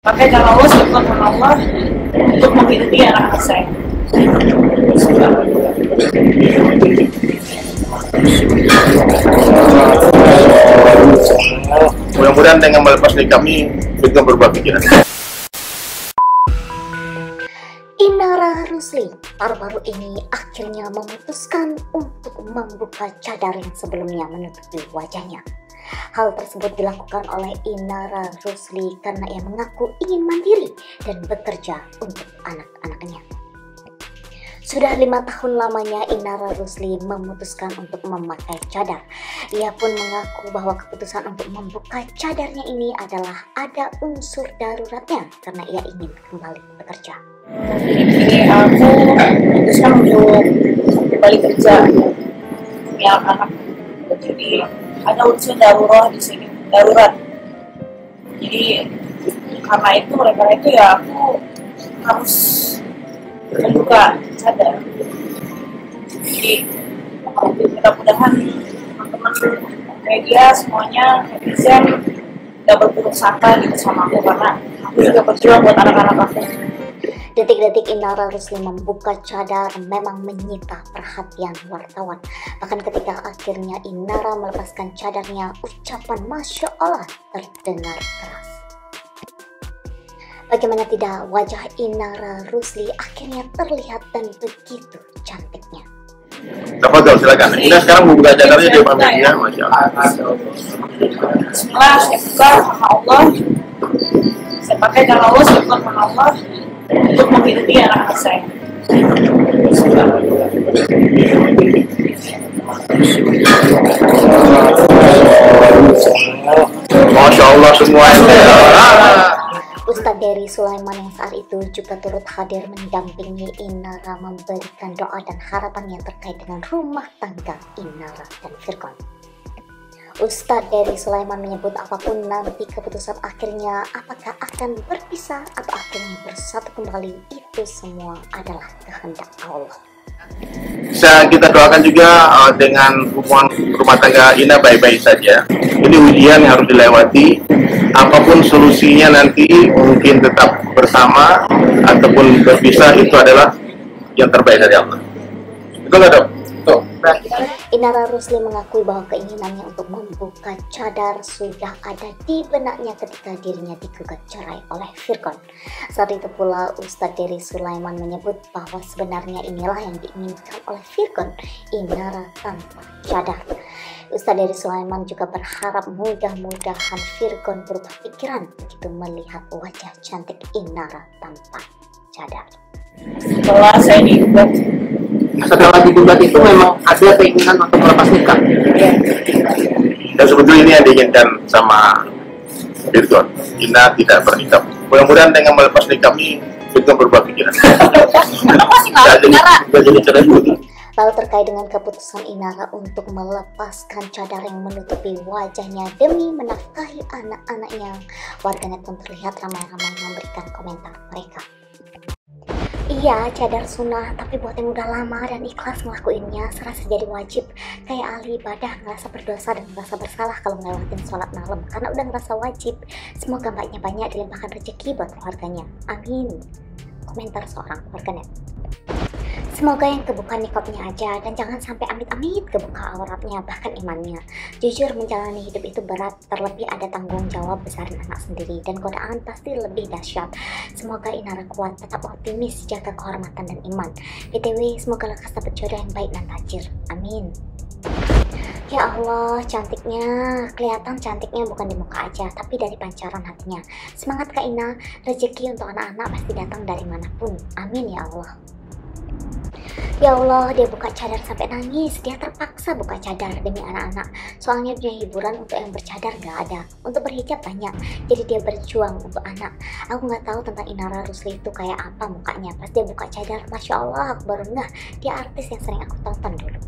Pakai cara Allah subhanahu wa ta'ala untuk menghidupi anak saya. Mudah-mudahan dengan melepas dari kami Virgoun berubah pikiran. Inara Rusli baru-baru ini akhirnya memutuskan untuk membuka cadar yang sebelumnya menutupi wajahnya. Hal tersebut dilakukan oleh Inara Rusli karena ia mengaku ingin mandiri dan bekerja untuk anak-anaknya. Sudah 5 tahun lamanya Inara Rusli memutuskan untuk memakai cadar. Ia pun mengaku bahwa keputusan untuk membuka cadarnya ini adalah ada unsur daruratnya karena ia ingin kembali bekerja. Jadi aku memutuskan untuk kembali kerja ya anak. Jadi ada unsur darurat di sini, darurat. Jadi karena itu ya aku harus membuka cadar. Jadi mudah-mudahan teman-teman media semuanya netizen gak berburuk sangka gitu sama aku karena aku juga berjuang buat anak-anak aku. Detik-detik Inara Rusli membuka cadar memang menyita perhatian wartawan. Bahkan ketika akhirnya Inara melepaskan cadarnya, ucapan Masya Allah terdengar keras. Bagaimana tidak, wajah Inara Rusli akhirnya terlihat dan begitu cantiknya. Tafadhol, silakan. Udah sekarang buka cadarnya di pamernya, Masya Allah. Bismillah, saya buka sama Allah. Saya pakai cara Allah, saya buka sama Allah. Untuk menghidupi anak saya. Masya Allah semua. Ustaz Derry Sulaiman yang saat itu juga turut hadir mendampingi Inara memberikan doa dan harapan yang terkait dengan rumah tangga Inara dan Virgoun. Ustaz Derry Sulaiman menyebut apapun nanti keputusan akhirnya, apakah akan berpisah atau akhirnya bersatu kembali, itu semua adalah kehendak Allah. Bisa kita doakan juga dengan hubungan rumah tangga Ina baik-baik saja. Ini ujian yang harus dilewati. Apapun solusinya nanti, mungkin tetap bersama ataupun berpisah, itu adalah yang terbaik dari Allah. Itu nggak dok? Tuh. Inara Rusli mengakui bahwa keinginannya untuk membuka cadar sudah ada di benaknya ketika dirinya digugat cerai oleh Virgoun. Saat itu pula Ustaz Derry Sulaiman menyebut bahwa sebenarnya inilah yang diinginkan oleh Virgoun, Inara tanpa cadar. Ustaz Derry Sulaiman juga berharap mudah-mudahan Virgoun berubah pikiran begitu melihat wajah cantik Inara tanpa cadar. Setelah saya digugat, itu memang ada keinginan untuk melepas nikah. Dan sebetulnya ini yang diinginkan sama Virgoun. Ina tidak bernikah. Mudah-mudahan dengan melepas nikah ini Virgoun berubah pikiran. Lalu terkait dengan keputusan Inara untuk melepaskan cadar yang menutupi wajahnya demi menafkahi anak-anaknya, warganet pun terlihat ramai-ramai memberikan komentar mereka. Iya, cadar sunnah, tapi buat yang udah lama dan ikhlas ngelakuinnya serasa jadi wajib. Kayak ahli ibadah, ngerasa berdosa dan ngerasa bersalah kalau ngelewatin sholat malam karena udah ngerasa wajib. Semoga mbaknya banyak dilimpahkan rezeki buat keluarganya, amin. Komentar seorang warganet. Semoga yang kebuka nikopnya aja dan jangan sampai amit-amit kebuka auratnya, bahkan imannya. Jujur menjalani hidup itu berat, terlebih ada tanggung jawab besarin anak sendiri dan godaan pasti lebih dahsyat. Semoga Inara kuat, tetap optimis, jaga kehormatan dan iman. BTW semoga lekas dapat jodoh yang baik dan tajir, amin. Ya Allah, cantiknya, kelihatan cantiknya bukan di muka aja, tapi dari pancaran hatinya. Semangat Kak Ina, rezeki untuk anak-anak pasti datang dari manapun. Amin ya Allah. Ya Allah, dia buka cadar sampai nangis, dia terpaksa buka cadar demi anak-anak. Soalnya dunia hiburan untuk yang bercadar nggak ada, untuk berhijab banyak, jadi dia berjuang untuk anak. Aku nggak tahu tentang Inara Rusli itu kayak apa mukanya, pas dia buka cadar, Masya Allah, aku baru ngeh, dia artis yang sering aku tonton dulu.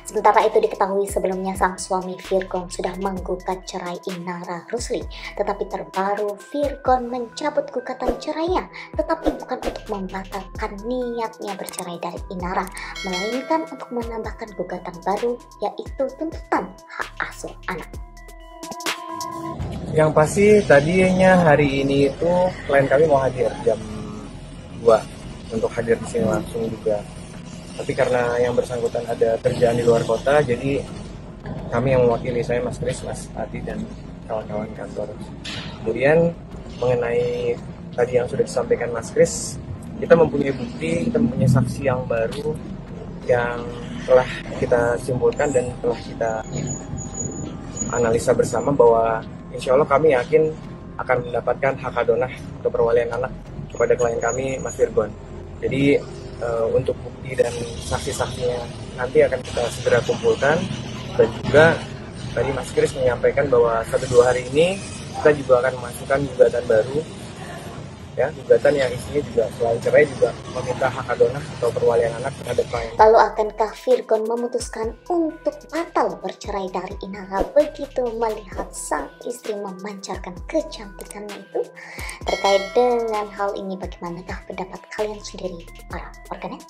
Sementara itu diketahui sebelumnya sang suami Virgoun sudah menggugat cerai Inara Rusli. Tetapi terbaru Virgoun mencabut gugatan cerainya. Tetapi bukan untuk membatalkan niatnya bercerai dari Inara, melainkan untuk menambahkan gugatan baru yaitu tuntutan hak asuh anak. Yang pasti tadinya hari ini itu klien kami mau hadir jam 2 untuk hadir di sini langsung juga. Tapi karena yang bersangkutan ada kerjaan di luar kota, jadi kami yang mewakili, saya Mas Kris, Mas Adi, dan kawan-kawan kantor. Kemudian mengenai tadi yang sudah disampaikan Mas Kris, kita mempunyai bukti, kita mempunyai saksi yang baru yang telah kita simpulkan dan telah kita analisa bersama bahwa insya Allah kami yakin akan mendapatkan hak adonah atau perwalian anak kepada klien kami, Mas Virgoun. Jadi untuk bukti dan saksi-saksinya nanti akan kita segera kumpulkan, dan juga tadi Mas Kris menyampaikan bahwa 1-2 hari ini kita juga akan memasukkan gugatan baru, ya, gugatan yang isinya juga selain cerai juga meminta hak adonah atau perwalian anak terhadap klien. Lalu akankah Virgoun memutuskan untuk batal bercerai dari Inara begitu melihat sang istri memancarkan kecantikannya itu? Terkait dengan hal ini, bagaimanakah pendapat kalian sendiri para warganet?